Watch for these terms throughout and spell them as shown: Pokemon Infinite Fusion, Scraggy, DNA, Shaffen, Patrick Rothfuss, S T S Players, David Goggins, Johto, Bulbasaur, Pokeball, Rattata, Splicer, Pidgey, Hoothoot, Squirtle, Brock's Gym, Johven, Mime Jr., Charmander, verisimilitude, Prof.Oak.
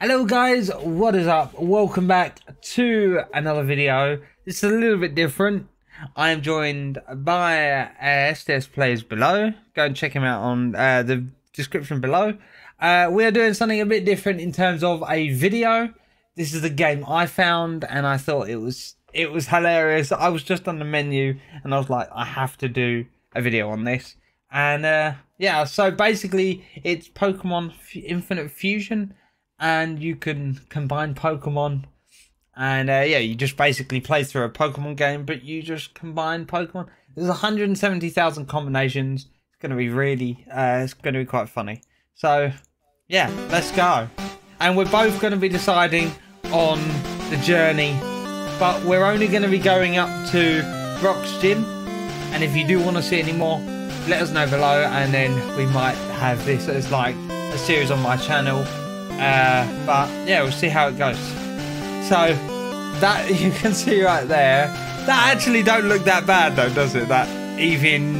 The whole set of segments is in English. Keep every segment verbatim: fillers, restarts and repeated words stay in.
Hello guys, what is up? Welcome back to another video. It's a little bit different. I am joined by uh, S T S Players below. Go and check him out on uh, the description below. Uh, we are doing something a bit different in terms of a video. This is the game I found and I thought it was it was hilarious. I was just on the menu and I was like, I have to do a video on this. And uh, yeah, so basically it's Pokemon Infinite Fusion. And you can combine Pokemon. And uh, yeah, you just basically play through a Pokemon game, but you just combine Pokemon. There's one hundred seventy thousand combinations. It's going to be really, uh, it's going to be quite funny. So yeah, let's go. And we're both going to be deciding on the journey. But we're only going to be going up to Brock's Gym. And if you do want to see any more, let us know below. And then we might have this as like a series on my channel. Uh, but yeah, we'll see how it goes. So that you can see right there, that actually don't look that bad though, does it? That even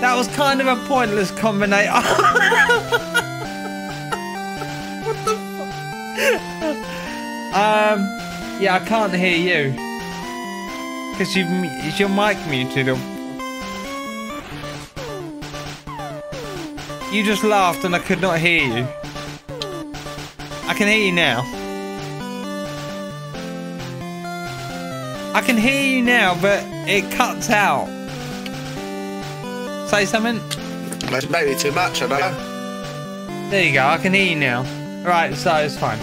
that was kind of a pointless combination. What the fuck? Um, yeah, I can't hear you because you is your mic muted. Or you just laughed and I could not hear you. I can hear you now. I can hear you now, but it cuts out. Say something. That's maybe too much, I know. There you go, I can hear you now. Right, so it's fine.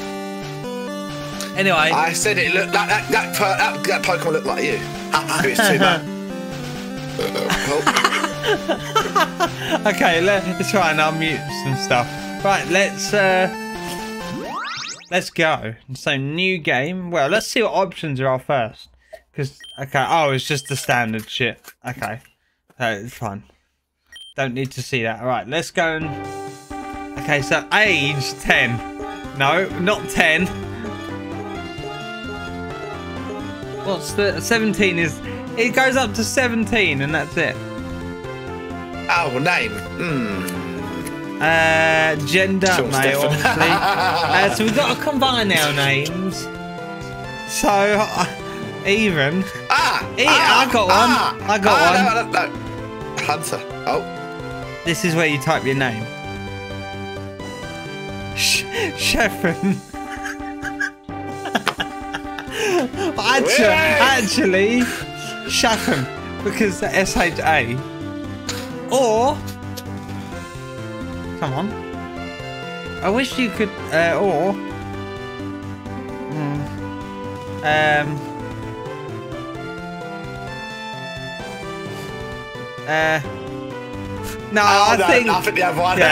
Anyway. I said it looked like that, that, that, that Pokemon looked like you. It's too much. Okay, let's try and unmute some stuff. Right, let's... Uh, Let's go. So new game. Well, let's see what options are first. Cause okay, oh, it's just the standard shit. Okay, so it's fine. Don't need to see that. All right, let's go and. Okay, so age ten. No, not ten. What's the seventeen is? It goes up to seventeen, and that's it. Oh, name. Hmm. Uh, gender, sure, male, obviously. uh, so we've got to combine our names. So, uh, even. Ah, even ah! I got ah, one. I got ah, one. No, no, no. Hunter. Oh. This is where you type your name. Sh Shaffen. actually, actually, Shaffen. Because the S H A. Or. Come on. I wish you could, uh, or... Mm, um... Uh... No, oh, I no, think... I think the other one. Yeah.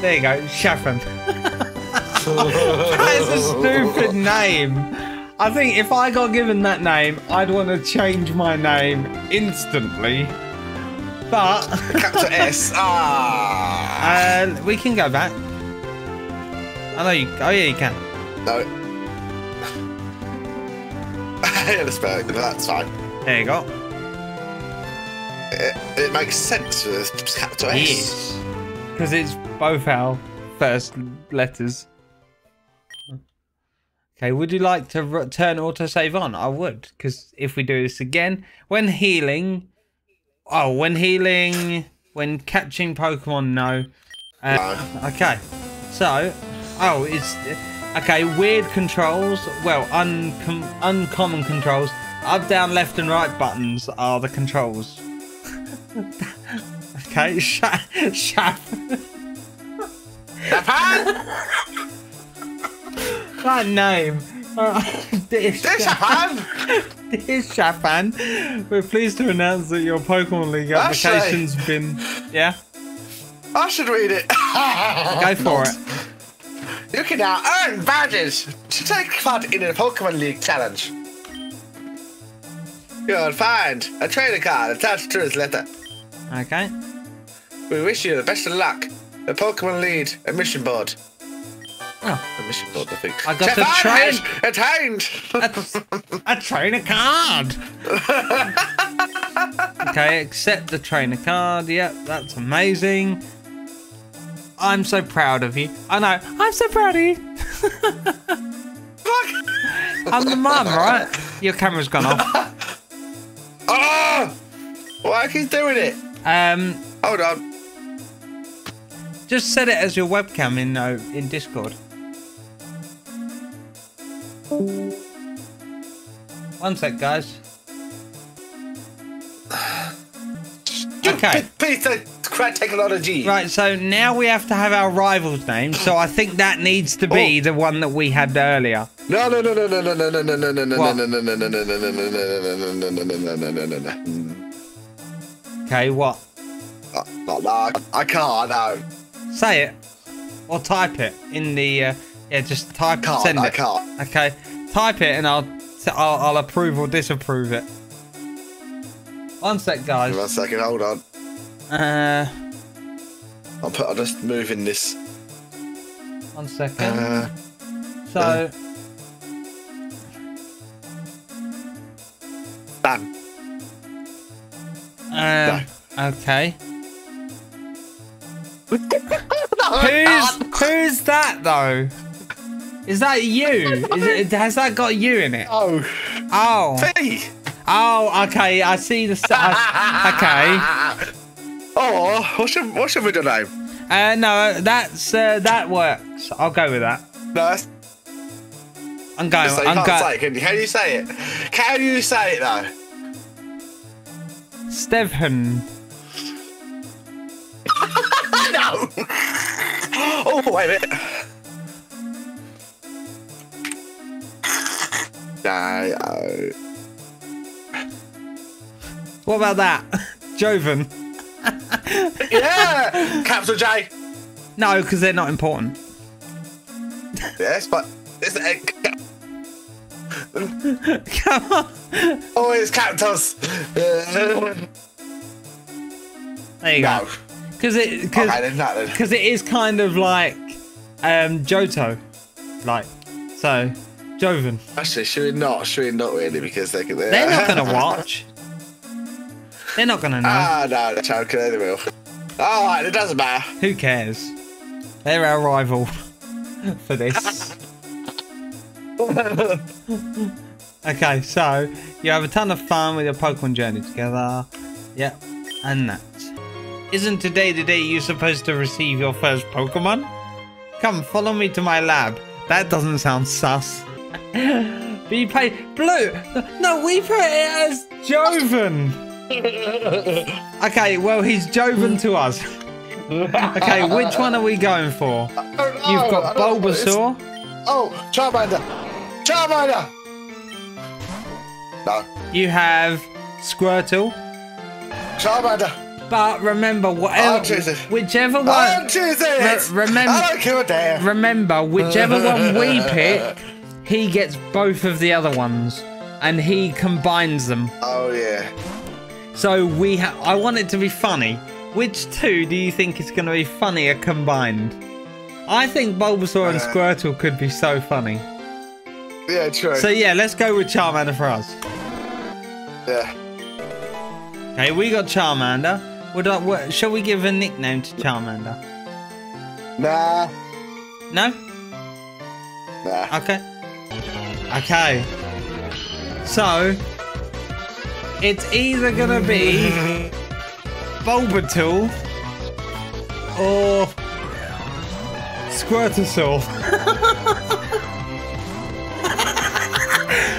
There you go, Shaffen. That is a stupid name. I think if I got given that name, I'd want to change my name instantly. But Captain S. Ah. Uh, we can go back. I know you. Oh yeah, you can. No. That's fine. There you go. It, it makes sense for Captain S. Yes. Because it's both our first letters. Okay. Would you like to turn autosave on? I would. Because if we do this again, when healing. Oh, when healing, when catching Pokemon, no. Uh, no. Okay, so, oh, it's, okay, weird controls, well, un uncommon controls. Up, down, left and right buttons are the controls. Okay, shut, shut. That name. Dear Shaffen, Dear Shaffen, we're pleased to announce that your Pokemon League application's been... Yeah? I should read it. Go for it. You can now earn badges to take part in a Pokemon League challenge. You'll find a trainer card attached to his letter. Okay. We wish you the best of luck. The Pokemon League admission board. Oh. The mission board, I think. I got a train. Attained. A, a trainer card. Okay, accept the trainer card. Yep, that's amazing. I'm so proud of you. I know. I'm so proud of you. Fuck. I'm the mum, right? Your camera's gone off. Oh! Why are you doing it? Um. Hold on. Just set it as your webcam in uh, in Discord. One sec, guys. Okay. Peter, crap, take a lot of G. Right, so now we have to have our rival's name. So I think that needs to be oh. the one that we had earlier. No, no, no, no, no, no, no, no, no, no, no, no, no, no, no, no, no, no, no, no, no, no, no, no. Okay, what? I can't. No. Say it, or type it in the. Uh, yeah, just type. Can't. Send it. I can't. Okay, type it, and I'll, I'll, I'll approve or disapprove it. One sec, guys. One second, hold on. Uh, I'll put. I'll just move in this. One second. Uh, so. Uh, bam. Um. No. Okay. no, who's, who's that though? Is that you? Is it, has that got you in it? Oh. Oh. Me. Oh, okay. I see the. I, okay. Oh, what's your what's your middle name? Uh, no, that's uh, that works. I'll go with that. No, that's... I'm going. So I'm going. How do you say it? How do you say it though? Stevhan. No. Oh, wait a minute. No. What about that? Johven. Yeah. Capital J. No, because they're not important. Yes, but it's egg. Come on. Oh, it's cactus. There you no. go. Because it, cause, okay, then, cause it is kind of like um, Johto, like, so, Johven. Actually, should we not? Should we not really? Because they can, they're, they're not going to watch. They're not going to know. Ah, no, the child can anyway. All right, it doesn't matter. Who cares? They're our rival for this. Okay, so, you have a ton of fun with your Pokemon journey together. Yep, and that. Isn't today the day you're supposed to receive your first Pokemon? Come, follow me to my lab. That doesn't sound sus. Be paid. Blue! No, we put it as Johven! Okay, well, he's Johven to us. Okay, which one are we going for? You've got Bulbasaur. Oh, Charmander! Charmander! No. You have Squirtle. Charmander! But remember, whatever, whichever one. I don't choose it. Re remember, I don't care a damn. Remember, whichever one we pick, he gets both of the other ones, and he combines them. Oh yeah. So we have. I want it to be funny. Which two do you think is going to be funnier combined? I think Bulbasaur uh, and Squirtle could be so funny. Yeah, true. So yeah, let's go with Charmander for us. Yeah. Okay, we got Charmander. Would I, what, shall we give a nickname to Charmander? Nah. No? Nah. Okay. Okay. So, it's either going to be Bulbatool or Squirtosaur.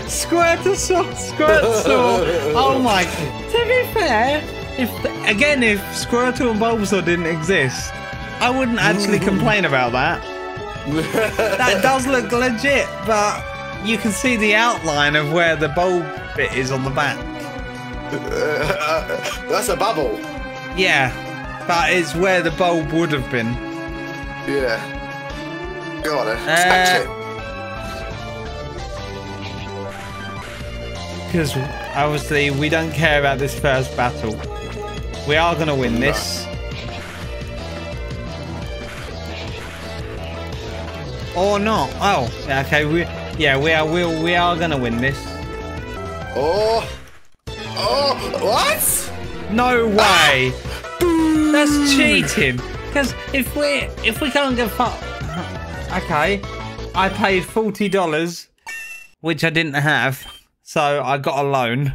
Squirtosaur, Squirtosaur. Oh my. To be fair, if again, if Squirtle and Bulbasaur didn't exist, I wouldn't actually complain about that. That does look legit, but you can see the outline of where the bulb bit is on the back. Uh, that's a bubble. Yeah, but it's where the bulb would have been. Yeah. Go on, then. Touch it. Because obviously we don't care about this first battle. We are going to win this. Or not. Oh, okay. We, yeah, we are. We, we are going to win this. Oh. Oh, what? No way. Ah. That's cheating. Because if we if we can't get far, okay, I paid forty dollars, which I didn't have, so I got a loan.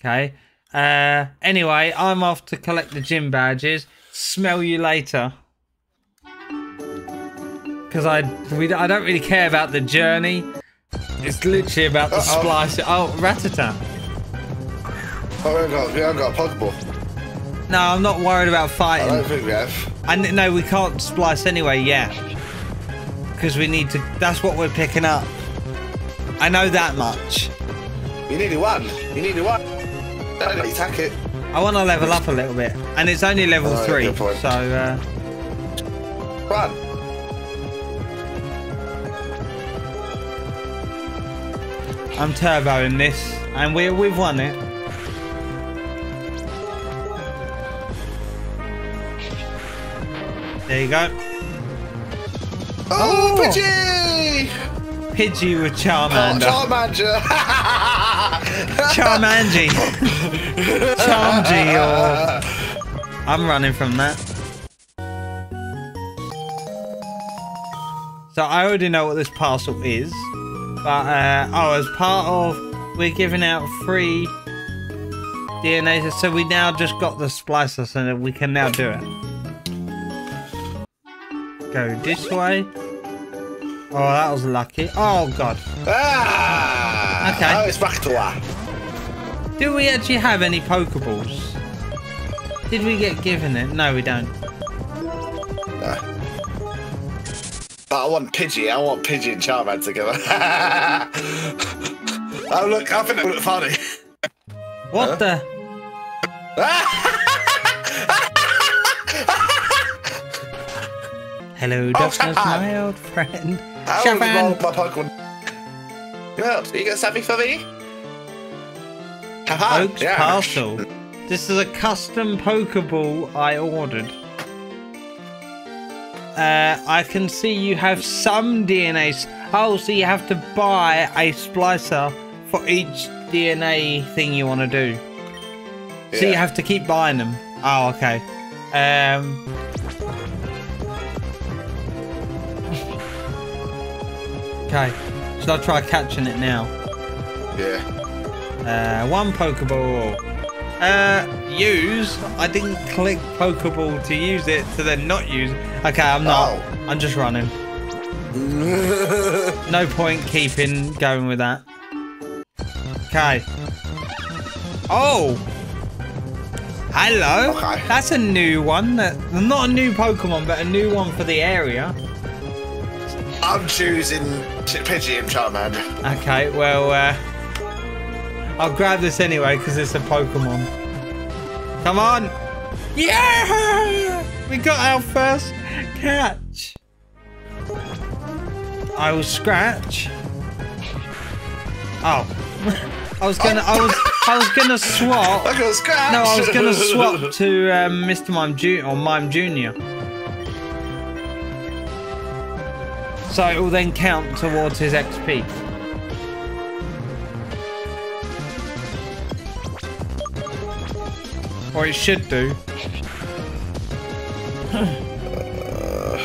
Okay. Uh, anyway, I'm off to collect the gym badges. Smell you later. Because I we I don't really care about the journey. It's literally about the uh-oh. Splicer. Oh, Rattata. Oh, we haven't got, we haven't got a Pokeball. No, I'm not worried about fighting. I don't think we have. And no, we can't splice anyway, yeah. Because we need to, that's what we're picking up. I know that much. You needed one. You needed one. Don't let you attack it. I want to level up a little bit. And it's only level oh, three. So, uh. One. I'm turboing this, and we, we've won it. There you go. Oh, oh. Pidgey! Pidgey with Charmander. Oh, Charmander! Charmangy. Charmgy, or... I'm running from that. So I already know what this parcel is. But, uh, oh, as part of, we're giving out free D N A, so we now just got the splicer, so that we can now do it. Go this way. Oh, that was lucky. Oh, God. Ah, okay. Now it's back to that. Do we actually have any Pokeballs? Did we get given it? No, we don't. No. I want Pidgey, I want Pidgey and Charmander together. Oh look, I think that would look funny. What huh? the? Hello, Dustin, oh, my old friend. I want my Pokemon. Well, you got something for me? Haha, Oak's yeah. parcel. This is a custom Pokeball I ordered. Uh, I can see you have some D N A. Oh, so you have to buy a splicer for each D N A thing you want to do. Yeah. So you have to keep buying them. Oh, okay. Um... okay. Should I try catching it now? Yeah. Uh, one Pokeball. Uh, use. I didn't click Pokeball to use it, to then not use it. Okay, I'm not. Oh. I'm just running. No point keeping going with that. Okay. Oh! Hello! Okay. That's a new one. That, not a new Pokemon, but a new one for the area. I'm choosing Pidgey and Charmander. Okay, well, uh... I'll grab this anyway, because it's a Pokemon. Come on! Yeah! We got our first catch. I will scratch. Oh, I was gonna, I was, I was gonna swap. I gonna scratch. No, I was gonna swap to um, Mister Mime Junior or Mime Junior So it will then count towards his X P. Or it should do.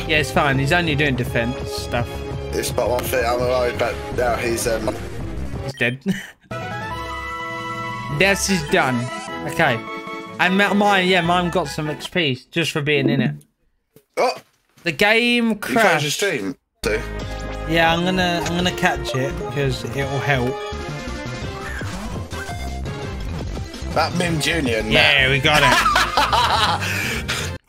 Yeah, it's fine. He's only doing defense stuff. It's about one thing I'm alive, but now he's um. He's dead. This is done. Okay, and mine. Yeah, mine got some X P just for being in it. Oh, the game crashed. You stream too. Yeah, I'm gonna I'm gonna catch it because it will help. That Mime Junior. Now. Yeah, we got it.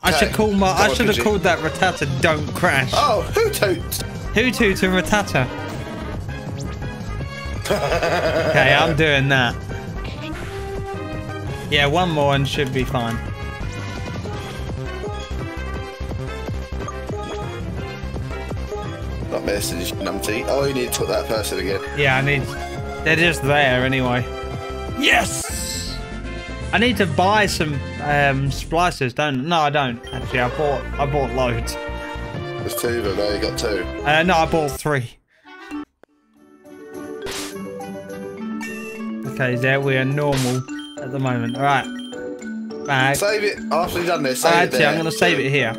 I okay. should call my. I should have called that Rattata. Don't crash. Oh, Hoothoot. Hoothoot and Rattata. Okay, I'm doing that. Yeah, one more and should be fine. Not missing, numpty. Oh, you need to put that person again. Yeah, I need. They're just there anyway. Yes. I need to buy some um, splicers, don't? No, I don't. Actually, I bought. I bought loads. There's two, but now you got two. Uh, no, I bought three. Okay, there we are normal at the moment. All right. Right. Save it. After you've done this, save Actually, it there. I'm going to save it here.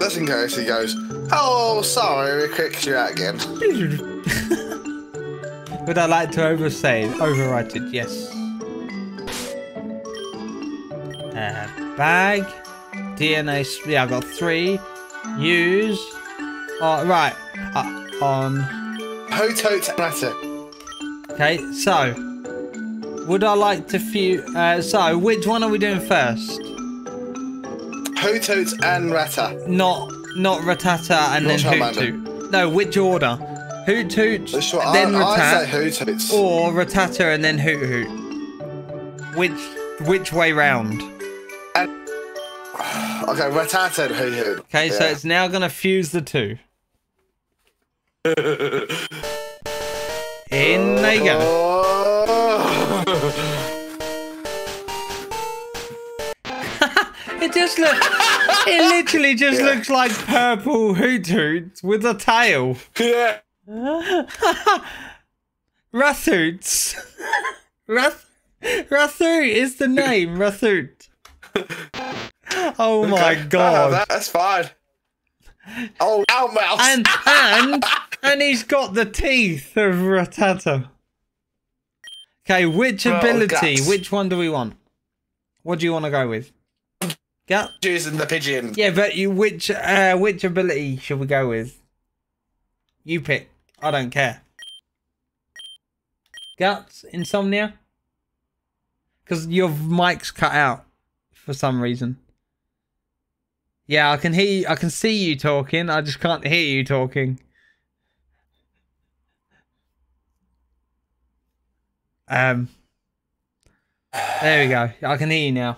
Just in case he goes, oh, sorry, we kicked you out again. Would I like to oversave? Overwrite it, yes. Uh, bag. D N A. Yeah, I've got three. Use. Oh, right. Uh, on. Hoothoot matter. Okay, so. Would I like to few... Uh, so, which one are we doing first? Hoothoot and Rattata. Not not Rattata and not then Charmander. Hoothoot. No, which order? Hoothoot, then I, Rattata, I say or Rattata and then Hoothoot. Which which way round? And, okay, Rattata and Hoothoot. Okay, yeah. So it's now going to fuse the two. In they go. It just look it literally just yeah. looks like purple Hoothoot with a tail. Yeah. Rathoots. Rath Rathoot is the name, Rathoot. Oh my okay. god. That, that's fine. Oh, ow mouse. And and and he's got the teeth of Rattata. Okay, which ability? Oh, which one do we want? What do you want to go with? Gut? Using the pigeon. Yeah, but you which uh, which ability should we go with? You pick. I don't care. Guts, insomnia. Because your mic's cut out for some reason. Yeah, I can hear. You, I can see you talking. I just can't hear you talking. Um, there we go. I can hear you now,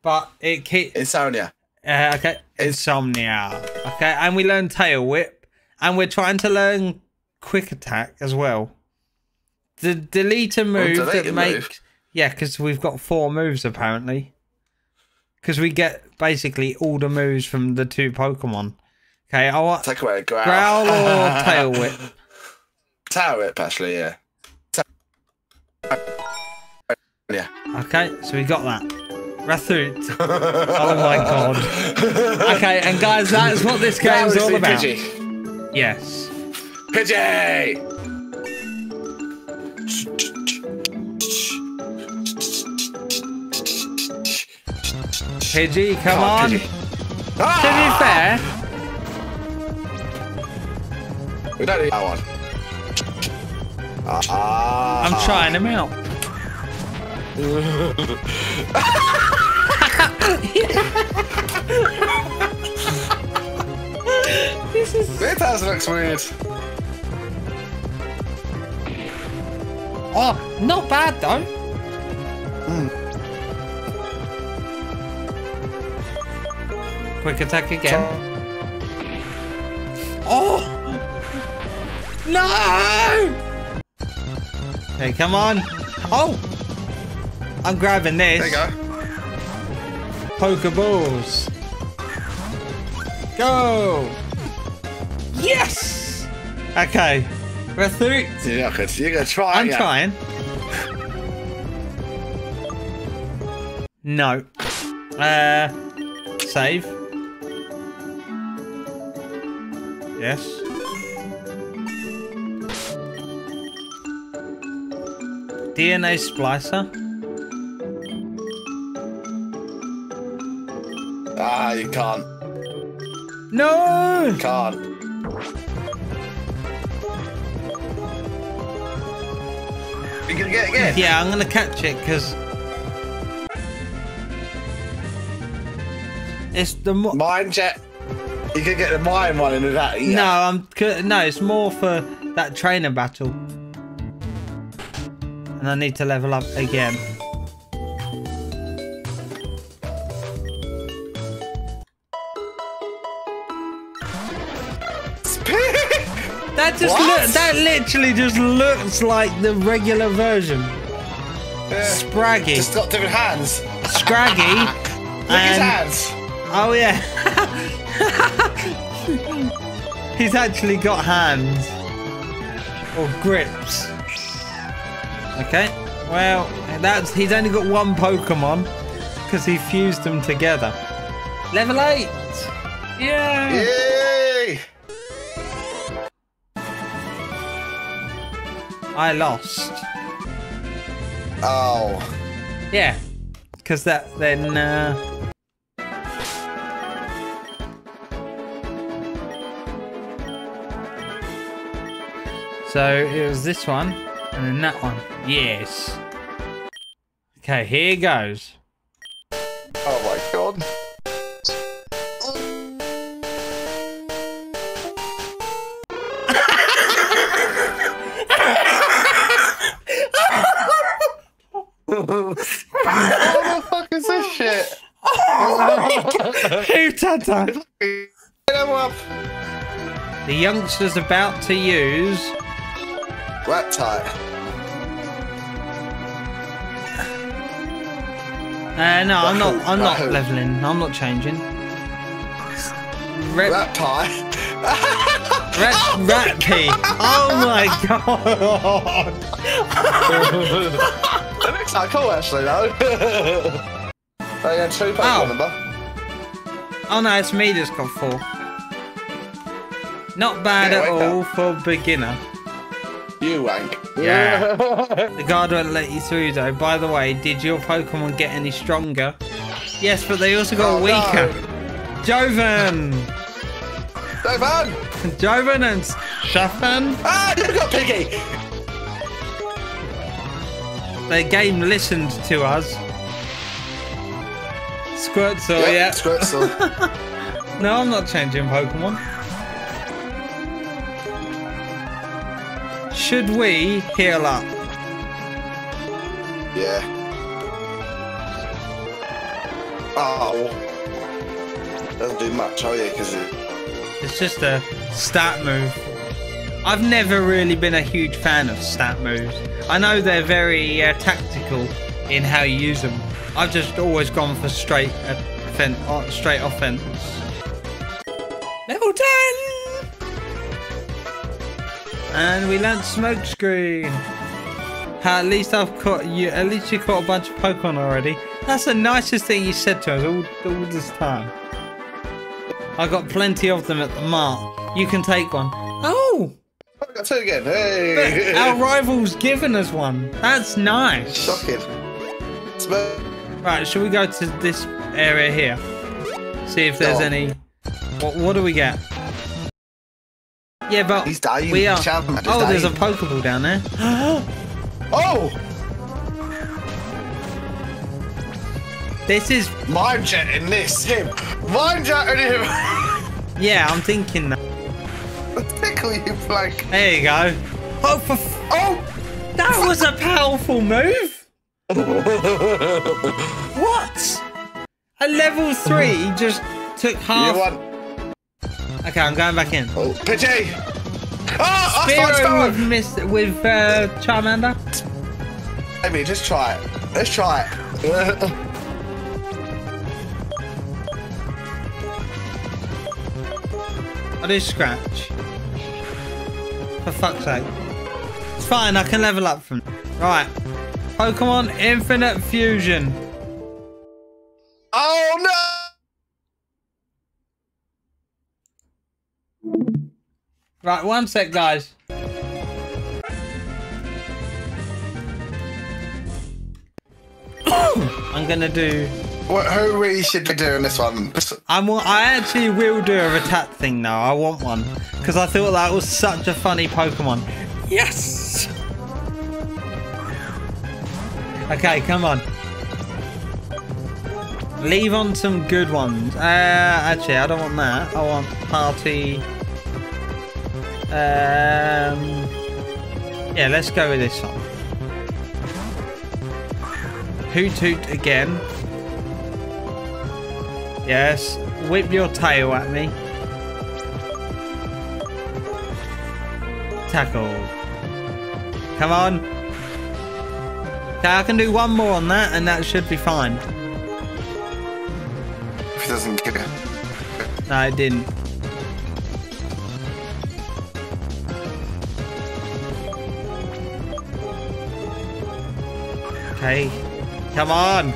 but it keeps insomnia. Uh, okay, insomnia. Okay, and we learn tail whip, and we're trying to learn quick attack as well. The delete a move oh, delete that makes move. Yeah, because we've got four moves apparently. Because we get basically all the moves from the two Pokemon. Okay, I want take away a growl, growl or tail whip. Tail whip, actually, yeah. Yeah. Okay, so we got that. Rathoot. Oh my god. Okay, and guys, that's what this game's all about. Pidgey. Yes. Pidgey! Pidgey, come oh, on. Pidgey. Ah! To be fair. We don't need that one. Uh, uh, I'm trying him out. This is... This house looks weird. Oh, not bad though. Mm. Quick attack again. Oh no! Hey, come on. Oh! I'm grabbing this. There you go. Pokeballs. Go! Yes! Okay. We're through. You're going to try. I'm yeah. trying. No. Uh, save. Yes. D N A Splicer. Ah, you can't. No! You can't. You gonna get it again? Yeah, I'm gonna catch it, because... It's the... Mine jet. You can get the mine one into that. Yeah. No, I'm... No, it's more for that trainer battle. And I need to level up again. That just look, that literally just looks like the regular version. Uh, Scraggy. Just got different hands. Scraggy. Look and, his hands. Oh yeah. He's actually got hands or grips. Okay, well, that's he's only got one Pokemon, because he fused them together. Level eight! Yeah! Yay! I lost. Oh. Yeah. Because that then... Uh... So it was this one, and then that one. Yes. Okay, here goes. Oh my god. What the fuck is this shit? Hootata. The youngster's about to use Rattata. Uh, no, I'm not. I'm not leveling. I'm not changing. Rep Rattata. Rat, oh rat pee. Oh my god! That looks like cool, actually, though. Oh, yeah, two Pokemon number. Oh no, it's me that's got four. Not bad yeah, at all up. for beginner. You wank. Yeah. The guard won't let you through, though. By the way, did your Pokemon get any stronger? Yes, but they also got oh, weaker. No. Johven! Johven! Johven and Shaffen. Ah, they've got Pidgey! The game listened to us. Squirtle, yep, yeah. Squirtle. No, I'm not changing Pokemon. Should we heal up? Yeah. Oh. Doesn't do much, oh yeah, because it... It's just a stat move. I've never really been a huge fan of stat moves. I know they're very uh, tactical in how you use them. I've just always gone for straight, offen uh, straight offense. Level ten! And we learned Smokescreen. At least I've caught you. At least you caught a bunch of Pokemon already. That's the nicest thing you said to us all, all this time. I got plenty of them at the mart. You can take one. Oh! I got two again. Hey! Look, our rival's given us one. That's nice. Shocking. Right, should we go to this area here? See if there's any. What, what do we get? Yeah, but he's dying. We are. Charmander, oh, dying. There's a Pokeball down there. Oh! This is Mime Junior in this him. Mime Junior in him. Yeah, I'm thinking that. Tickle you, Blake. There you go. Oh, for f oh! That was a powerful move. What? A level three just took half. You won. Okay, I'm going back in. Oh, Pidgey! Oh, Spear with, miss, with uh, Charmander. I mean, just try it. Let's try it. I do scratch. For fuck's sake. It's fine, I can level up from... Right. Pokemon Infinite Fusion. Oh, no! Right, one sec, guys. I'm gonna do. What, who really should be doing this one? I'm. I actually will do a Rattata thing now. I want one because I thought that was such a funny Pokemon. Yes. Okay, come on. Leave on some good ones. Uh, actually, I don't want that. I want party. Um, yeah, let's go with this one. Hoothoot again. Yes, whip your tail at me. Tackle. Come on. Okay, I can do one more on that and that should be fine. If it doesn't get it. No, it didn't. Hey, come on.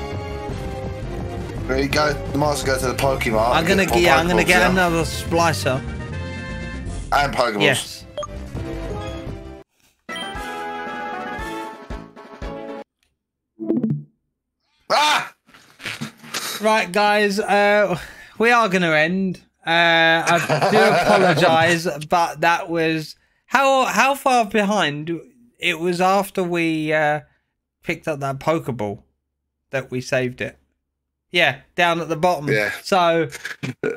We go. We might as well go to the Pokemon. I'm gonna get. Yeah, I'm gonna get now. Another Splicer. And Pokeballs. Yes. Ah! Right, guys. Uh, we are gonna end. Uh, I do apologise, but that was how how far behind it was after we uh, picked up that Pokeball that we saved it. Yeah, down at the bottom. Yeah. So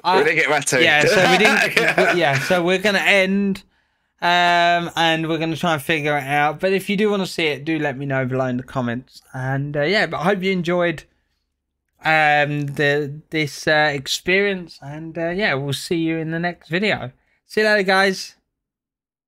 I, we didn't get Rattata. Yeah, so we didn't. yeah. yeah, so we're gonna end, um, and we're gonna try and figure it out. But if you do want to see it, do let me know below in the comments. And uh, yeah, but I hope you enjoyed um the this uh, experience. And uh, yeah, we'll see you in the next video. See you later, guys.